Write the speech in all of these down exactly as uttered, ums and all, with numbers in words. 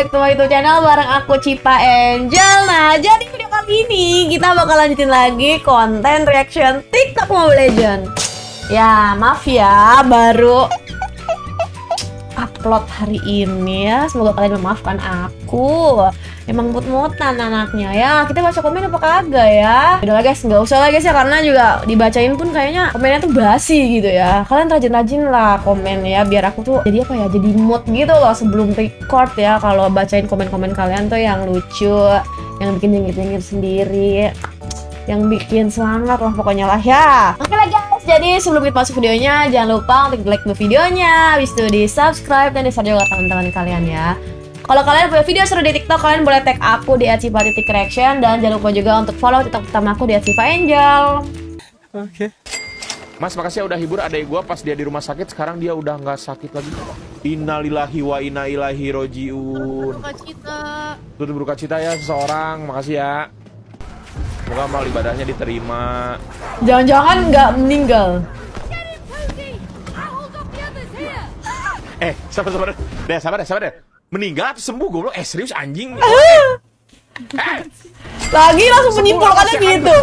back to my YouTube channel bareng aku Cipa Angel. Nah, jadi video kali ini kita bakal lanjutin lagi konten reaction TikTok Mobile Legend. Ya, maaf ya, baru upload hari ini ya. Semoga kalian memaafkan aku. Emang mut-mutan anaknya ya. Kita baca komen apa kagak ya? Udah lah guys, nggak usah lah guys ya, karena juga dibacain pun kayaknya komennya tuh basi gitu ya. Kalian rajin-rajin lah komen ya, biar aku tuh jadi apa ya, jadi mood gitu loh sebelum record ya. Kalau bacain komen-komen kalian tuh yang lucu, yang bikin jengit-jengit sendiri, yang bikin semangat lah pokoknya lah ya. Oke lah guys, jadi sebelum kita masuk videonya, jangan lupa untuk like dulu videonya, habis itu di subscribe dan di share juga ke teman-teman kalian ya. Kalau kalian punya video seru di TikTok, kalian boleh tag aku di at cipa titik reaction dan jangan lupa juga untuk follow TikTok pertama aku di at cipa angel. Oke. Okay. Mas, makasih ya udah hibur adek gua pas dia di rumah sakit. Sekarang dia udah nggak sakit lagi. Innalillahi wa inna ilaihi rojiun. Turut berukacita. Turut berukacita ya seseorang. Makasih ya. Semoga amal ibadahnya diterima. Jangan-jangan nggak meninggal. Eh, sabar-sabar deh, sabar deh, sabar deh. Meninggal atau sembuh goblok? Eh, serius anjing. Eh. Lagi langsung menyimpulkannya gitu.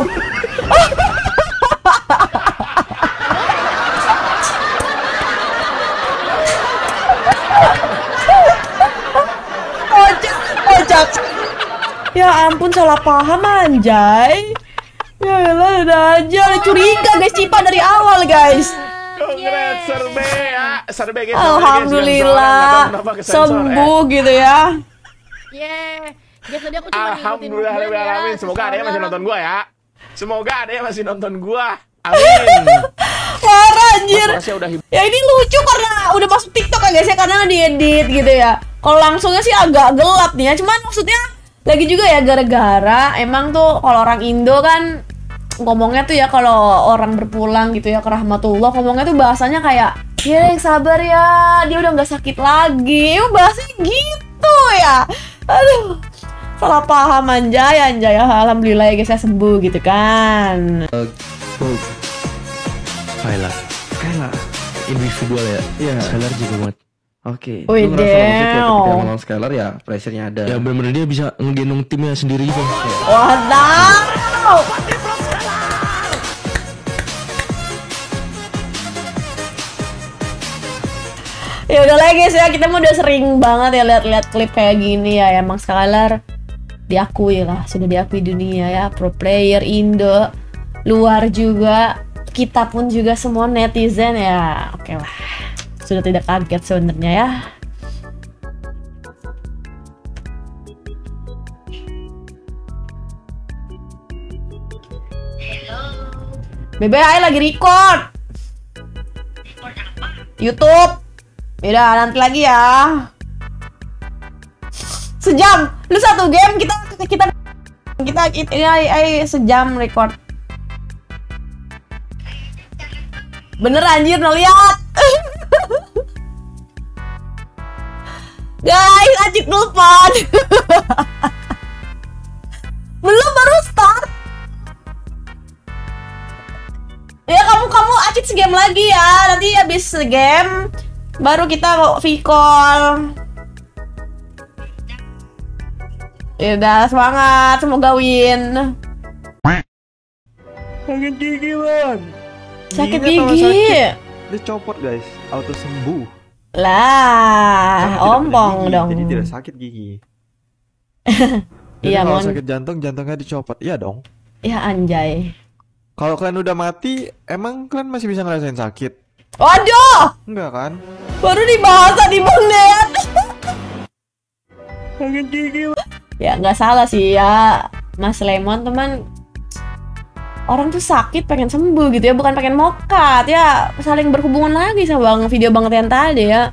Kocak, kocak. Ya ampun, salah paham anjay. Ya lah, udah aja udah curiga guys Cipa dari awal guys. Congrats Serbe. Serbe guys. Alhamdulillah. Sembuh gitu ya. Ye. Alhamdulillah rabbil alamin. Semoga ada yang masih nonton gua ya. Semoga ada yang masih nonton gua. Amin. Parah anjir. Ya ini lucu karena udah masuk TikTok ya guys ya, karena diedit gitu ya. Kalau langsungnya sih agak gelap nih ya. Cuman maksudnya lagi juga ya, gara-gara emang tuh kalau orang Indo kan ngomongnya tuh ya, kalau orang berpulang gitu ya ke rahmatullah, ngomongnya tuh bahasanya kayak ya yang sabar ya, dia udah nggak sakit lagi, bahasanya gitu ya. Aduh, salah paham anjay anjay. Alhamdulillah ya guys, saya sembuh gitu kan. Skylar, Skylar individual ya, yeah. Skylar juga banget. Oke, okay. Lu ngerasa kayak ketika menang Skylar ya pressure-nya ada. Ya bener-bener dia bisa ngegendong timnya sendiri gitu. Wah, wow. Ya udah lah guys ya, kita udah sering banget ya lihat-lihat klip kayak gini ya. Emang Skylar diakui lah, sudah diakui dunia ya, pro player Indo, luar juga, kita pun juga semua netizen ya. Oke okay lah. Sudah tidak kaget sebenarnya ya. Hello. Bebe, ayo lagi record. Record apa? YouTube. Yaudah, nanti lagi ya. Sejam. Lu satu game kita kita kita ini ayo sejam record. Bener anjir, ngeliat. Guys, acik telepon. Belum, baru start. Ya kamu kamu acik segame lagi ya. Nanti habis segame baru kita V-call. Ya udah, semangat, semoga win. Sakit gigi, Bang. Sakit gigi. Dia copot, guys. Auto sembuh. Lah, ah, ompong dong. Jadi tidak sakit gigi. Iya, kalau sakit jantung, jantungnya dicopot. Iya dong. Iya anjay. Kalau kalian udah mati, emang kalian masih bisa ngerasain sakit? Waduh! Enggak kan? Baru dibahas tadi banget. Sakit gigi. Ya nggak salah sih ya, Mas Lemon teman. Orang tuh sakit pengen sembuh gitu ya, bukan pengen mokat ya, saling berhubungan lagi sama bang video banget yang tadi ya.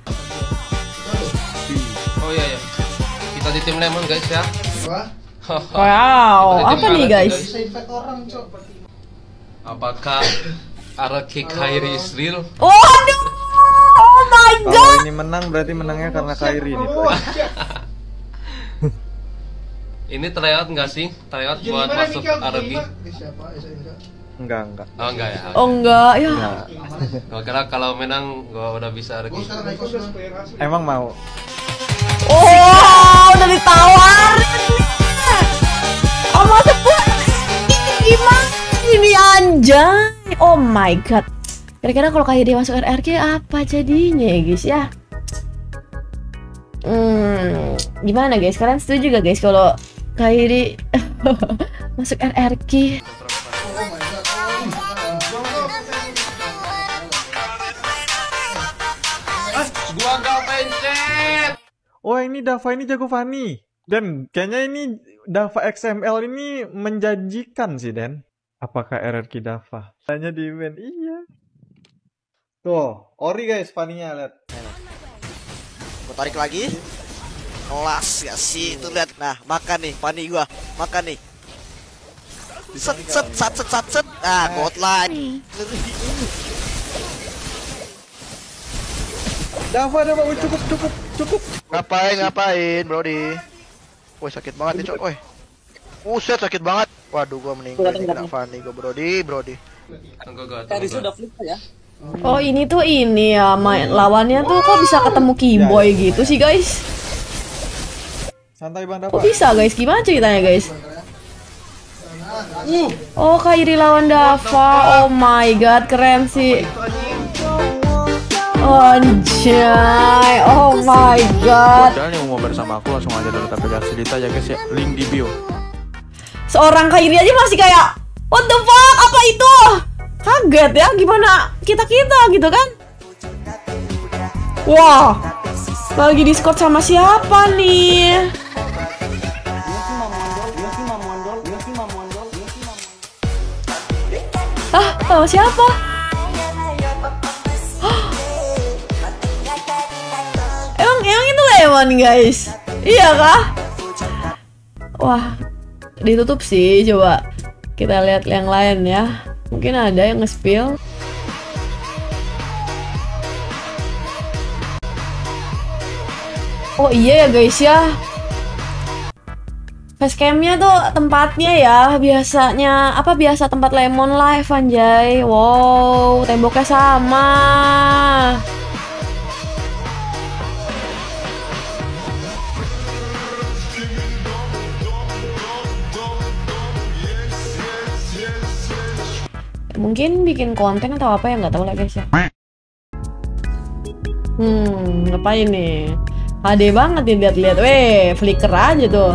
Oh iya ya, kita di tim Lemon guys ya. Wow, apa nih guys? Apakah R R Q Kairi is real? Waduh, oh my god. Kalau ini menang berarti menangnya karena Kairi ini. Ini tryout nggak sih? Tryout buat masuk R R Q? Enggak, enggak. Oh enggak ya? Oh enggak ya? Gua kira kalau menang gua udah bisa R R Q. Emang mau? Oh udah ditawarin. Sama sepuluh. Gimana ini anjay. Oh my god. Kira-kira kalau kayak dia masuk R R Q apa jadinya ya guys ya? Hmm, gimana guys? Kalian setuju gak guys kalau Kairi masuk R R Q? Wah, ini Dava ini jago Fanny. Dan kayaknya ini Dava X M L ini menjanjikan sih, Den. Apakah R R Q Dava? Tanya di event, iya. Tuh, ori guys, Fanny-nya lihat. Gue tarik lagi. Kelas ya sih, tuh lihat. Nah, makan nih Fanny gua. Makan nih. Set set set set set. set. Nah, god line. Dava, Dava, cukup, cukup, cukup. Ngapain, ngapain, Brody? Woi, sakit banget nih, coy. Woi, buset, sakit banget. Waduh, gua meninggal nih, Dava nih, gua Brody, Brody. Tadi sudah flip ya. Oh, ini tuh ini ya, main lawannya tuh kok bisa ketemu Keyboy gitu sih, guys? Santai, Bang Dava. Kok bisa, guys? Gimana ceritanya, guys? Oh, Kairi lawan Dava. Oh my god, keren sih. Anjay, oh my god. Padahal yang mau bersama aku langsung aja daftar peserta ya guys ya, link di bio. Seorang Kairi aja masih kayak what the fuck, apa itu? Kaget ya, gimana kita-kita gitu kan. Wah, lagi Discord sama siapa nih? Ah, sama siapa? Lemon guys, iya kah? Wah, ditutup sih. Coba kita lihat yang lain ya. Mungkin ada yang nge-spill. Oh iya ya guys ya. Facecamnya tuh tempatnya ya biasanya apa biasa tempat Lemon live anjay. Wow, temboknya sama. Mungkin bikin konten atau apa yang nggak tahu lah guys ya. Hmm, ngapain nih? H D banget nih lihat-lihat. Weh, flicker aja tuh.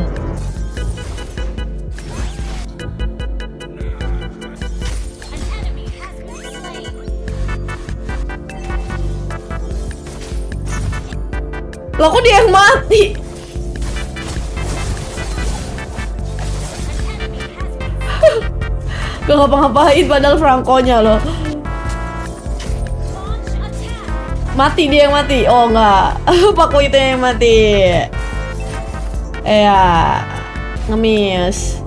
Loh, kok dia yang mati? Gak ngapa-ngapain padahal Franco-nya loh. Mati dia yang mati. Oh enggak. Paku itu yang mati. Iya. Ngemis.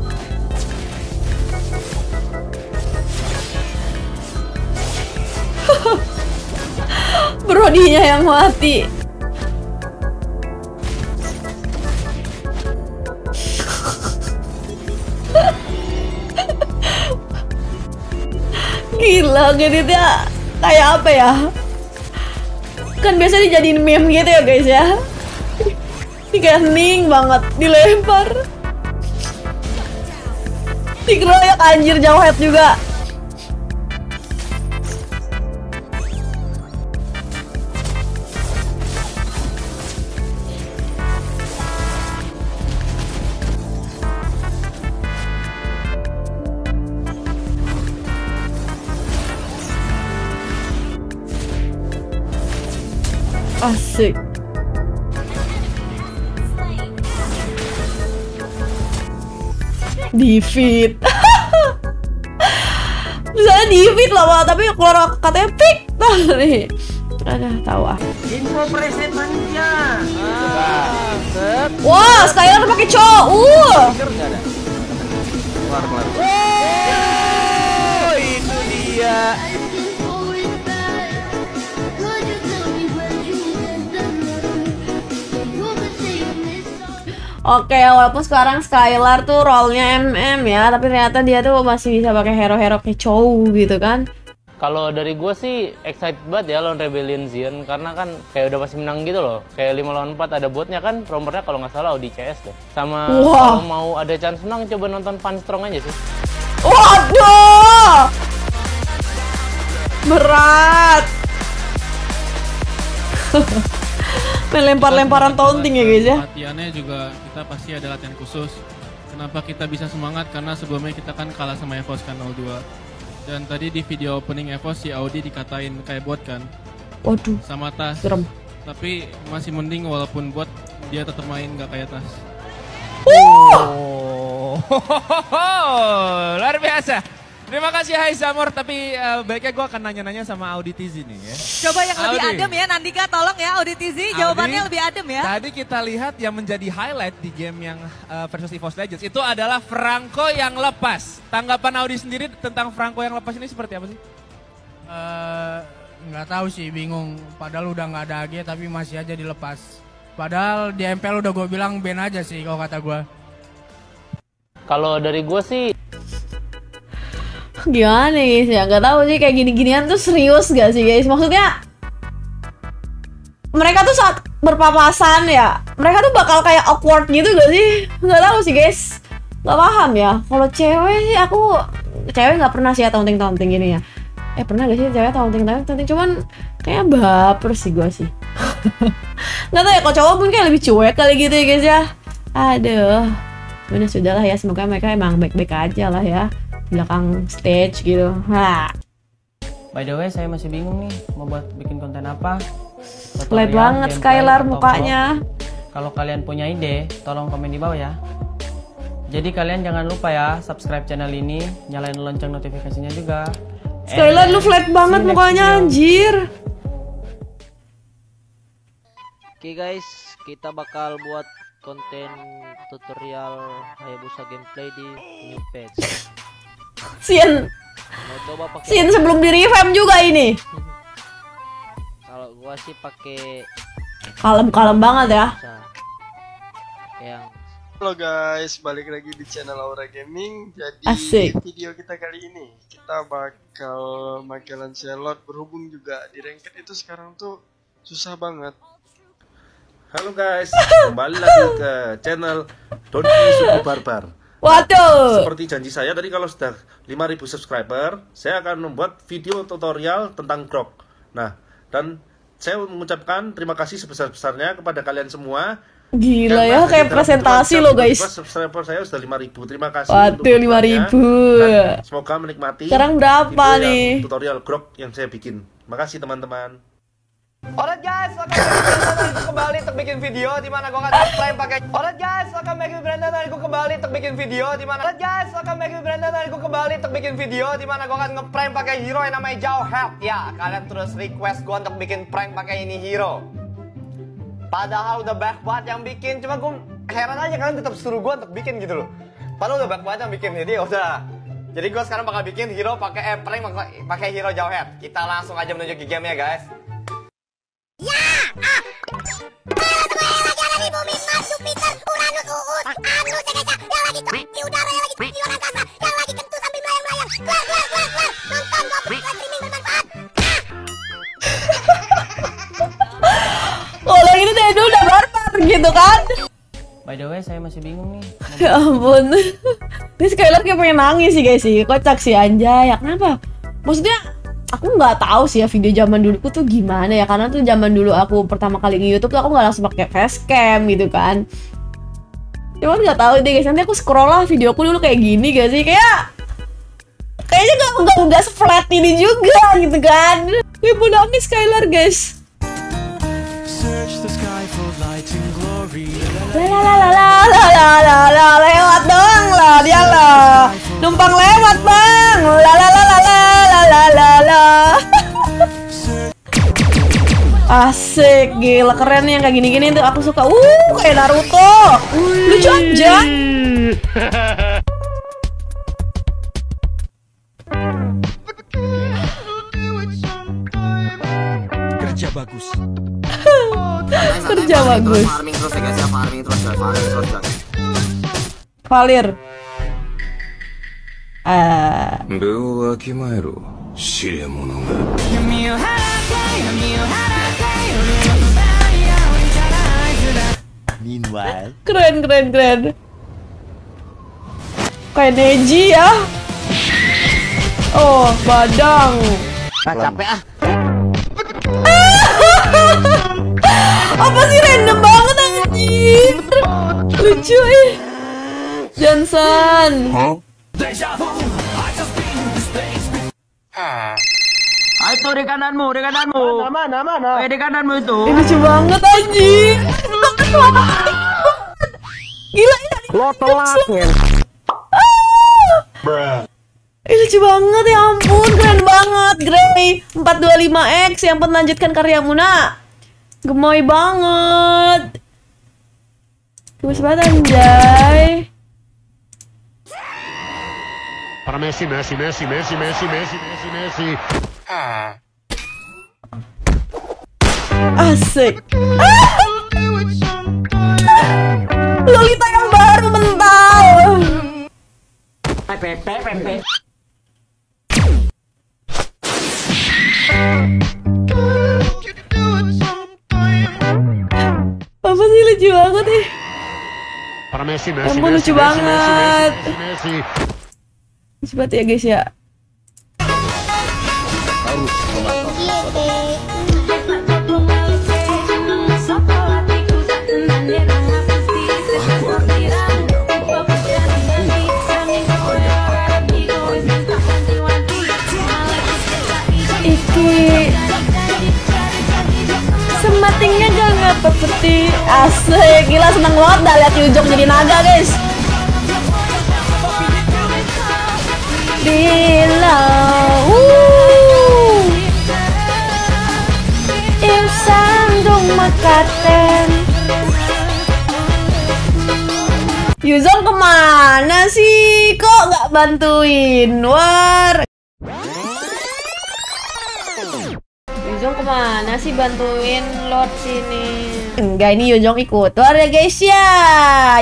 Brodinya yang mati. Gila, geditnya kayak apa ya? Kan biasanya dijadiin meme gitu ya guys ya. Ini kayak ning banget, dilempar. Dikeroyok anjir Jawhead juga. Asik. Defeat. Misalnya defeat loh, tapi keluar katanya pick. Tuh nih. Aduh, tahu ah. Info preset manusia. Wah, Skylar pakai Chou. Uh. Keluar, keluar. Oh, itu dia. Oke, walaupun sekarang Skylar tuh role-nya M M ya, tapi ternyata dia tuh masih bisa pakai hero-hero kayak Chou gitu kan. Kalau dari gue sih excited banget ya lawan Rebellion Cian, karena kan kayak udah pasti menang gitu loh. Kayak lima lawan empat ada botnya kan, romernya kalau nggak salah Audi C S deh. Sama wow. Kalau mau ada chance menang coba nonton Punstrong aja sih. Waduh! Berat! Melempar-lemparan taunting ya guys ya. Latihannya juga kita pasti ada latihan khusus. Kenapa kita bisa semangat? Karena sebelumnya kita kan kalah sama Evos kan nol dua. Dan tadi di video opening Evos si Audi dikatain kayak bot kan. Waduh. Sama Tas. Serem. Tapi masih mending walaupun bot dia tetap main nggak kayak Tas. Oh. Luar biasa. Terima kasih Hai Samur, tapi uh, baiknya gue akan nanya-nanya sama Audi T Z nih ya. Coba yang Audi. Lebih adem ya, Nandika tolong ya Audi T Z, jawabannya Audi, lebih adem ya. Tadi kita lihat yang menjadi highlight di game yang uh, versus Evos Legends itu adalah Franco yang lepas. Tanggapan Audi sendiri tentang Franco yang lepas ini seperti apa sih? Uh, nggak tahu sih, bingung. Padahal udah nggak ada A G tapi masih aja dilepas. Padahal di M P L udah gue bilang ban aja sih kalau kata gue. Kalau dari gue sih... Gimana guys ya, gak tahu sih kayak gini-ginian tuh serius gak sih guys, maksudnya mereka tuh saat berpapasan ya, mereka tuh bakal kayak awkward gitu gak sih, gak tahu sih guys, gak paham ya. Kalau cewek sih aku, cewek gak pernah sih ya taunting-taunting gini ya, eh pernah gak sih cewek taunting-taunting, cuman kayak baper sih gue sih. Gak tau ya, kalau cowok pun kayak lebih cuek kali gitu ya guys ya, aduh, bener sudahlah ya, semoga mereka emang baik-baik aja lah ya. Belakang stage gitu. Ha. By the way, saya masih bingung nih mau buat bikin konten apa. Lihat banget Skylar mukanya. Kalau kalian punya ide, tolong komen di bawah ya. Jadi kalian jangan lupa ya subscribe channel ini, nyalain lonceng notifikasinya juga. Skylar lu flat banget mukanya anjir. Oke guys, kita bakal buat konten tutorial Hayabusa gameplay di new page. Cian, Cian sebelum di revamp juga ini. Kalau gua sih pakai kalem-kalem banget ya. Yang halo guys, balik lagi di channel Aura Gaming. Jadi Asik. Di video kita kali ini kita bakal pakai Lancelot, berhubung juga di ranked itu sekarang tuh susah banget. Halo guys, kembali lagi ke channel Doni Suku Barbar. Waduh. Seperti janji saya tadi, kalau sudah lima ribu subscriber, saya akan membuat video tutorial tentang Grok. Nah, dan saya mengucapkan terima kasih sebesar-besarnya kepada kalian semua. Gila ya, kayak presentasi loh guys. Subscriber saya sudah lima ribu. Terima kasih. Waduh, lima ribu. Semoga menikmati. Sekarang berapa nih tutorial Grok yang saya bikin? Makasih teman-teman. Alright guys, welcome back to Brandon, aku kembali untuk bikin video di mana gua akan explain pakai. Alright guys, welcome back to Brandon, aku kembali untuk bikin video di mana. Alright guys, welcome back to Brandon, aku kembali untuk bikin video di mana gua akan nge-prank pakai hero yang namanya Jawhead. Ya, kalian terus request gua untuk bikin prank pakai ini hero. Padahal udah banyak banget yang bikin, cuma gua heran aja kalian tetap suruh gua untuk bikin gitu loh. Padahal udah banyak banget yang bikin, jadi udah. Jadi gua sekarang bakal bikin hero pakai eh, prank pakai hero Jawhead. Kita langsung aja menuju ke gamenya guys. Ya! Ah! Para semua yang lagi ada di bumi, Mars, Jupiter, Uranus, Uus, Anus, Cegeca, yang lagi tuh di udara, yang lagi di luar angkasa, yang lagi kentut sambil melayang-melayang. Keluar, keluar, keluar, keluar. Nonton, ngobrol, streaming bermanfaat. Oh, lagi itu dari dulu udah barbar gitu kan? By the way, saya masih bingung nih. Ya ampun. Ini Skylar kayak pengen nangis sih guys sih. Kocak sih anjay. Ya kenapa? Maksudnya... Aku nggak tahu sih ya video zaman duluku tuh gimana ya, karena tuh zaman dulu aku pertama kali di YouTube tuh aku nggak langsung pakai facecam gitu kan. Cuman nggak tahu deh guys, nanti aku scroll lah video aku dulu kayak gini gak sih, kayak kayaknya nggak nggak nggak se-flat ini juga gitu kan. Gue mau nangis Skylar guys. Lalalalalalala, lewat dong lah dia lah, numpang lewat bang, lalalalalalala. Lalalala. Asik, gila keren yang kayak gini-gini tuh aku suka. Uh, kayak Naruto. Lucu aja. Kerja bagus. Kerja bagus. Valir. Eh. Meanwhile, keren keren keren. Kayak Neji ya. Oh, Badang. Ah, capek ah. Apa sih random banget anjir. Lucu eh. Johnson. Huh? Ah, itu di kananmu, di kananmu. Mana, mana? Eh, di kananmu itu. Ini lucu banget anjir. Gila ini. Lo telat ya. Bruh. Ih, lucu banget ya ampun, keren banget. Grey empat dua lima X yang pun lanjutkan karyamu nak. Gemoy banget. Gemes banget anjay. Para Messi, Messi, Messi, Messi, Messi, Messi, Messi, Messi. Ah. Asik. Ah. Lolita yang baru mental. Pepe, pepe. Apa sih lucu banget nih? Para Messi, Messi, Messi, lucu banget. Lucu banget ya guys ya. Sematingnya gak ngapet peti. Asik, gila seneng banget dah lihat Yuzhong jadi naga guys. Bila Wuuuuh Iu sandung makaten. Yuzhong kemana sih? Kok gak bantuin war? Yuzhong kemana sih bantuin Lord sini? Enggak, ini Yuzhong ikut war ya guys ya.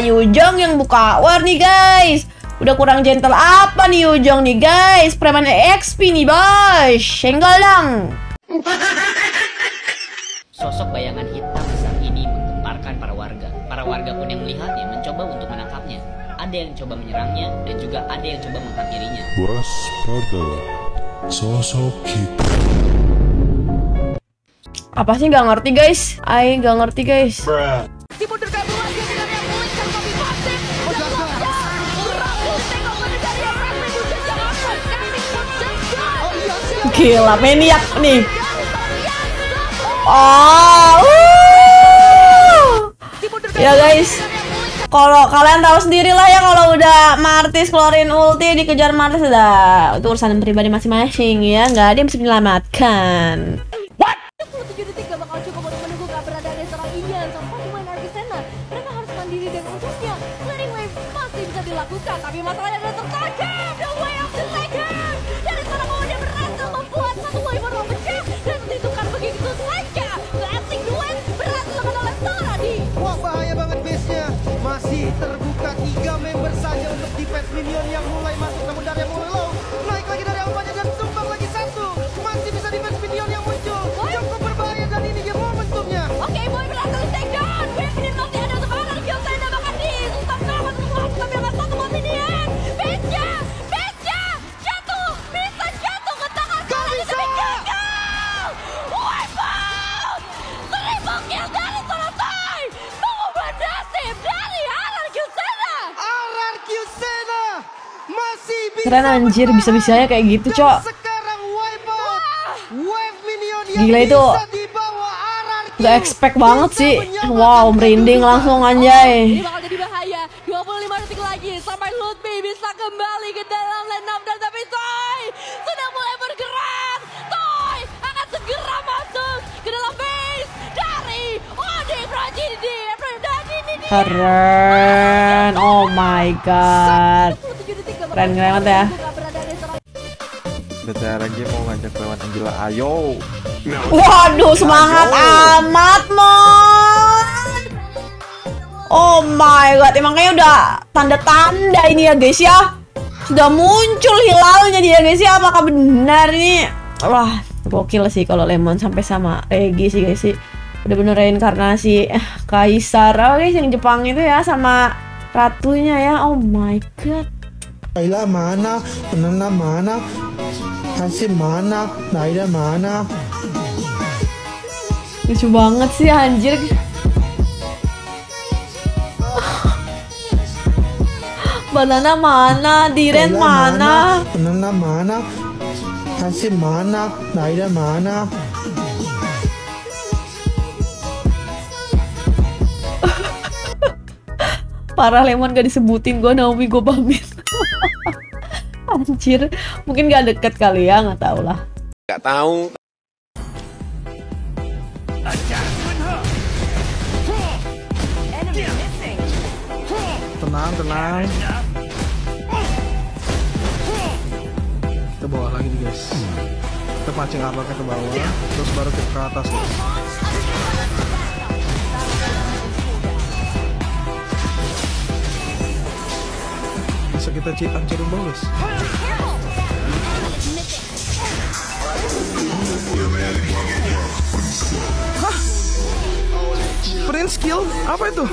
Yuzhong yang buka war nih guys. Udah kurang gentle apa nih Yuzhong nih guys? Preman X P nih boys. Senggol dong. Sosok bayangan hitam besar ini menggemparkan para warga. Para warga pun yang melihatnya mencoba untuk menangkapnya. Ada yang coba menyerangnya dan juga ada yang coba menghampirinya. Waspada sosok hitam. Apa sih nggak ngerti guys? Ay nggak ngerti guys. Gila maniak nih. Oh, wuh. Ya guys. Kalau kalian tahu sendirilah ya kalau udah Martis keluarin ulti dikejar Martis udah itu urusan pribadi masing-masing ya, nggak ada yang bisa menyelamatkan. Tapi masalahnya adalah tertangkap. The way of the legend. Dari seorang orang yang berhasil membuat satu waver memecah dan ditukar begitu saja. Racing duet berhasil menolak Toradi. Wah, bahaya banget base-nya. Masih terbuka tiga member saja untuk defense minion yang mulai masuk. Namun dari yang mulai low, naik lagi dari awalnya dan tumbang lagi satu. Masih bisa defense minion yang muncul. What? Cukup berbahaya dan ini dia momentumnya. Oke, okay, boy berhasil take down. Wave minion masih ada sebarang. Kill saya bahkan di susah banget semua. Tapi yang satu mati dia. Keren anjir, bisa-bisanya kayak gitu, Cok. Gila itu. Gak expect banget sih. Wow, merinding langsung anjay. Ini bakal jadi bahaya. dua puluh lima detik lagi sampai Lutfi bisa kembali ke dalam lineup dan tapi Toy sudah mulai bergerak. Toy akan segera masuk ke dalam base dari Odi Prajidi. Keren. Oh my god. Keren banget ya. Bentar lagi mau ngajak lewat Angela, ayo. Waduh, semangat amat, mon. Oh my god, emang kayaknya udah tanda-tanda ini ya guys ya. Sudah muncul hilalnya dia guys ya, apakah benar nih? Wah, gokil sih kalau Lemon sampai sama Regi sih guys sih. Udah bener reinkarnasi Kaisar guys yang Jepang itu ya sama ratunya ya. Oh my god. Kaila mana? Penana mana? Hansi mana? Naila mana? Lucu banget sih anjir. Banana mana, Diren mana, Banana mana, Hansi mana, Naila mana. Parah Lemon gak disebutin, gue Naomi gue pamit. Anjir, mungkin gak deket kali ya, nggak tahu lah. Nggak tahu. Tenang, tenang. Kita bawa lagi nih guys. Kita pancing arloknya ke bawah, terus baru kita ke atas guys. Bisa kita Cipa Angel guys. Hah? Prince kill? Apa itu?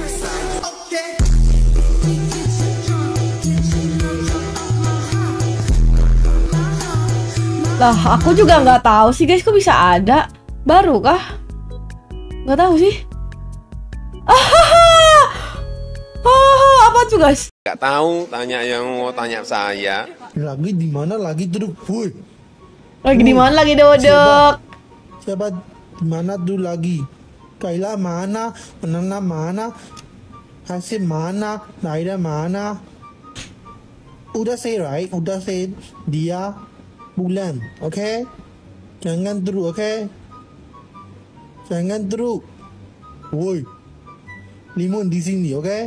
Lah, aku juga nggak tahu sih guys, kok bisa ada baru kah? Nggak tahu sih. Ah, oh, apa tuh guys? Nggak tahu, tanya yang mau tanya saya. Lagi di mana lagi duduk, boy? Lagi di mana lagi duduk? Siapa di mana dulu lagi? Kaila mana? Penana mana? Hansi mana? Naira mana? Udah say right, udah say dia. Bulan, oke? Okay? Jangan terus, oke? Okay? Jangan terus. Woi. Limon di sini, oke? Okay?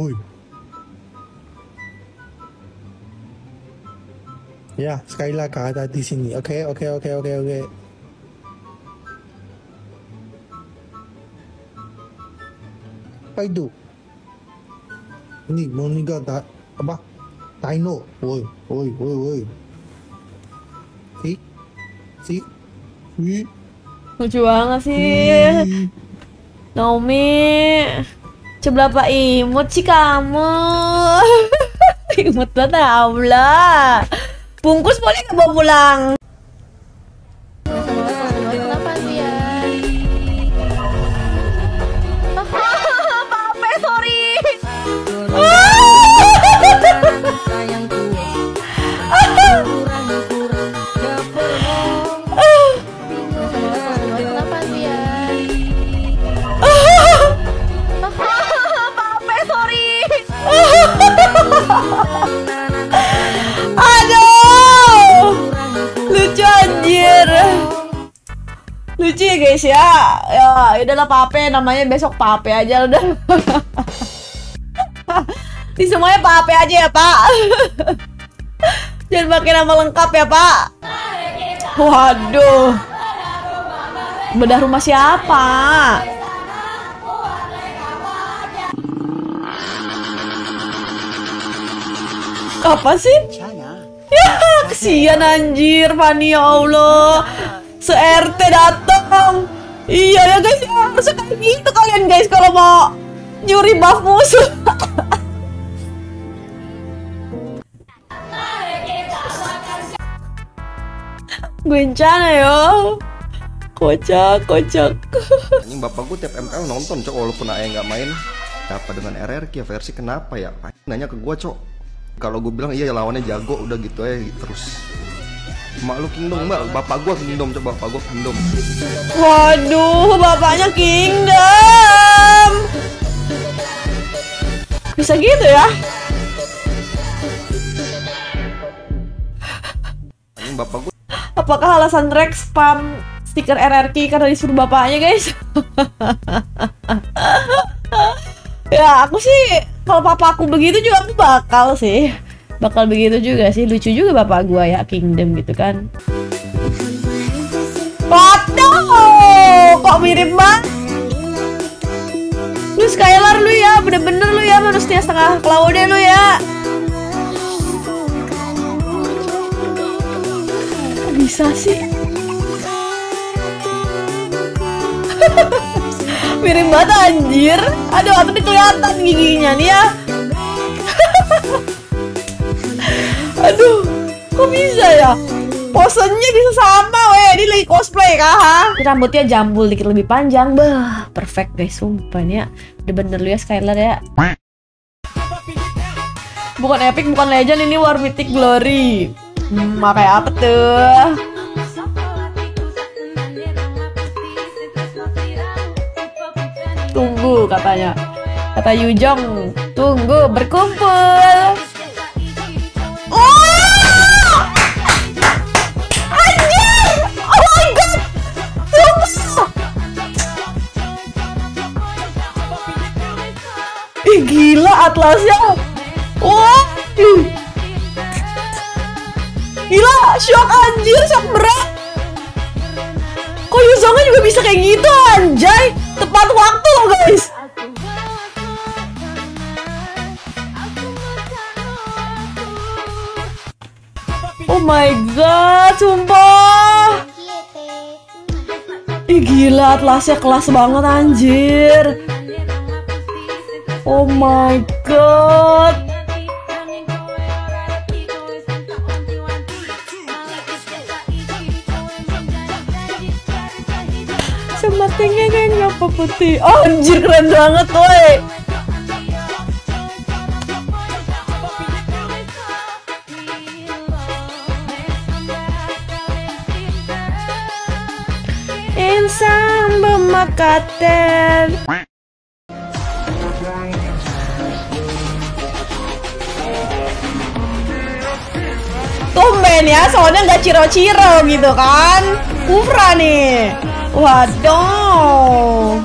Woi. Ya, Skylar ada di sini. Oke, okay, oke, okay, oke, okay, oke, okay, oke. Okay. Apa itu? Ini Monica tak apa? Taino, woi, woi, woi, woi. Si, si, wih. Lucu banget sih. Naomi, coba apa imut sih kamu? Imut banget lah. Bungkus boleh nggak bawa pulang? Lucu ya guys ya, ya udahlah Pape, namanya besok Pape aja udah. Di semuanya Pape aja ya Pak. Jangan pakai nama lengkap ya Pak. Waduh, bedah rumah siapa? Apa sih? Ya kesian anjir Fani, ya Allah. Se-R T datang. Iya ya guys ya, harusnya kayak gitu kalian guys kalau mau nyuri buff musuh. Guencana yo. Kocak, kocak. Anjing bapak gue tiap M P L nonton cok, walaupun ayah nggak main. Apa dengan R R Q versi kenapa ya? Nanya ke gue cok. Kalau gue bilang iya lawannya jago udah gitu ya terus. Mak lu kingdom, mbak. Bapak gua kingdom, coba bapak gua kingdom. Waduh, bapaknya kingdom. Bisa gitu ya? Ini bapak gua. Apakah alasan Drake spam stiker R R Q karena disuruh bapaknya, guys? Ya, aku sih kalau papa aku begitu juga aku bakal sih. Bakal begitu juga sih, lucu juga bapak gua ya, kingdom gitu kan. Waduh, kok mirip banget. Lu Skylar lu ya, bener-bener lu ya manusia Kayaknya setengah cloud deh lu ya. Bisa sih. Miring banget anjir. Aduh, aku nih kelihatan giginya nih ya. Aduh, kok bisa ya? Posenya bisa sama, weh. Ini lagi cosplay kah? Ha? Rambutnya jambul dikit lebih panjang, bah. Perfect guys, sumpah nih ya. Udah bener lu ya Skylar ya. Bukan epic, bukan legend, ini war mythic glory. Hmm, makanya apa tuh? Tunggu katanya. Kata Yuzhong, tunggu berkumpul. Ih, gila Atlasnya. Wah, oh, gila, shock anjir, shock berat. Kok Yuzhongnya juga bisa kayak gitu anjay. Tepat waktu loh guys. Oh my god, sumpah. Ih, gila Atlasnya kelas banget anjir. Oh my god. Sematinya nggak putih. Oh anjir, keren banget woi. Insan bermakatan. Tumben ya, soalnya nggak ciro-ciro gitu kan. Kufra nih. Waduh.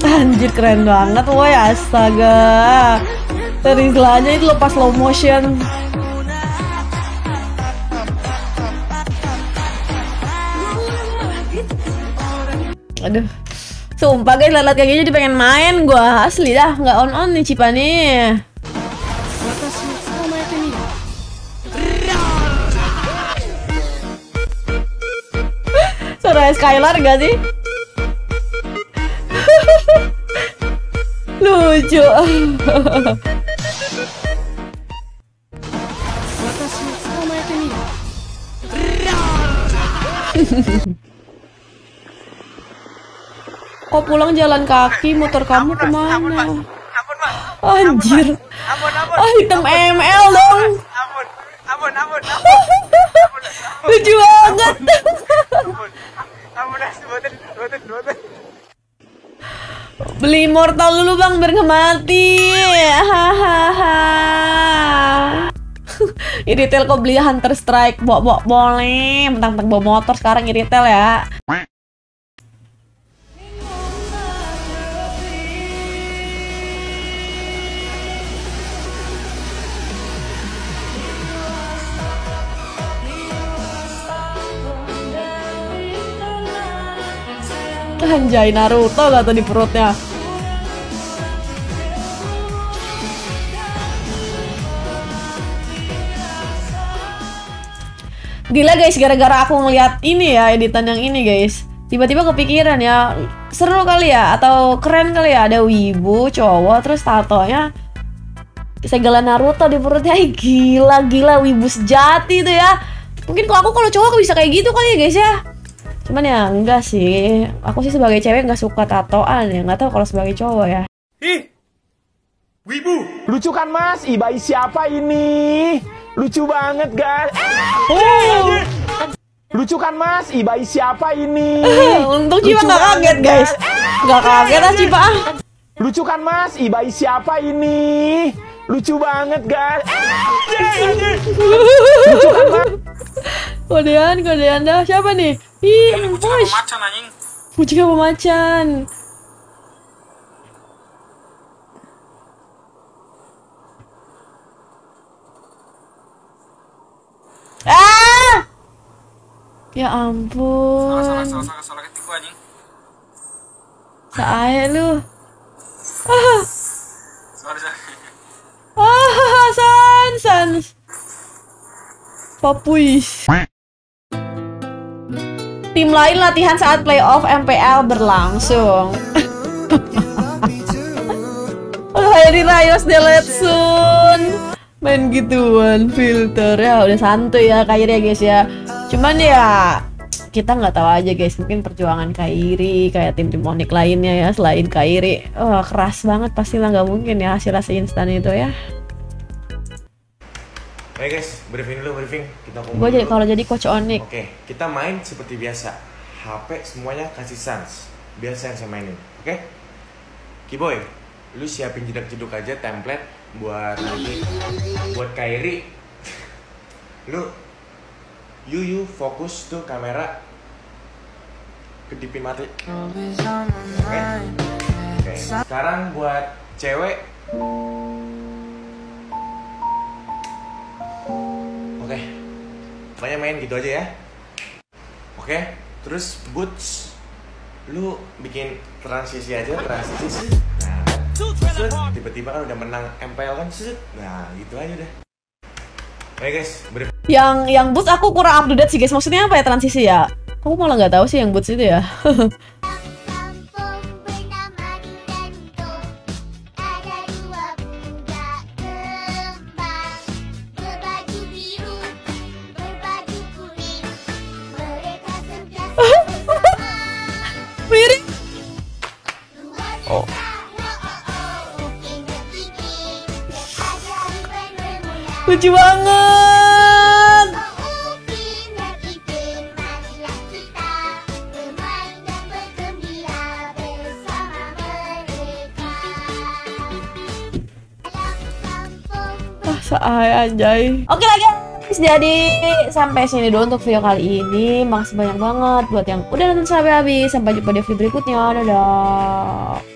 Anjir, keren banget woy, astaga. Dari gelanya itu lepas slow motion. Aduh, sumpah guys, liat-liat kayak gini jadi pengen main gua. Asli dah, nggak on-on nih Cipa nih. Suara Skylar gak sih? Lucu. Kok pulang jalan kaki, motor kamu kemana? Anjir, ah, hitam M L dong. Lucu banget. Beli immortal dulu bang, biar nggak mati. Hahaha. Iritel kok beli Hunter Strike, bok-bok boleh. Mentang-mentang bawa motor sekarang iritel ya. Anjay, Naruto gak tuh di perutnya. Gila guys, gara-gara aku ngeliat ini ya, editan yang ini guys, tiba-tiba kepikiran ya, seru kali ya, atau keren kali ya, ada wibu, cowok, terus tatonya segala Naruto di perutnya. Gila-gila, wibu sejati itu ya. Mungkin kalau aku, kalau cowok bisa kayak gitu kali ya guys ya. Cuman ya enggak sih, aku sih sebagai cewek nggak suka tatoan ya, nggak tahu kalau sebagai cowok ya. Ih, wibu, lucu kan mas? Ih, bayi siapa ini? Lucu banget guys. Oh, lucu kan mas? Ih, bayi siapa ini? Untung Cipa nggak kaget guys, nggak kaget lah Cipa. Lucu kan mas? Ih, bayi siapa ini? Lucu banget guys. Lucu kan mas? Kodean, kodean dah, siapa nih? Ih, Pucuk apa macan anjing? Pucuk apa macan? Ya ampun. Salah salah salah salah salah ketik gua anjing. Sae lu. Ah. Sorry, sorry. Ah, san san. Popuis. Tim lain latihan saat playoff M P L berlangsung. Hari Rayos delete soon. Main gituan filter ya udah santuy ya Kairi ya guys ya. Cuman ya kita nggak tahu aja guys, mungkin perjuangan Kairi kayak tim-tim O N I C lainnya ya selain Kairi. Oh, keras banget pastilah, nggak mungkin ya hasilnya seinstan itu ya. Oke hey guys, briefing dulu, briefing. Kita gua jadi kalau jadi coach O N I C. Oke, okay, kita main seperti biasa. H P semuanya kasih sans. Biasa yang saya mainin. Oke? Okay? Kiboy, lu siapin jedak-jeduk aja template buat nanti buat Kairi. Lu Yuyu fokus tuh kamera kedipin mati. Oke. Okay? Okay. Sekarang buat cewek. Oke, banyak main gitu aja ya. Oke, terus boots, lu bikin transisi aja, transisi. Nah, tiba-tiba kan udah menang M P L kan, sud. Nah, gitu aja udah. Oke guys, ber yang yang boots aku kurang update sih guys. Maksudnya apa ya transisi ya? Aku malah nggak tahu sih yang boots itu ya. Lucu banget. Ah, seahai anjay. Oke lagi guys, jadi sampai sini dulu untuk video kali ini. Makasih banyak banget buat yang udah nonton sampai habis. Sampai jumpa di video berikutnya. Dadah.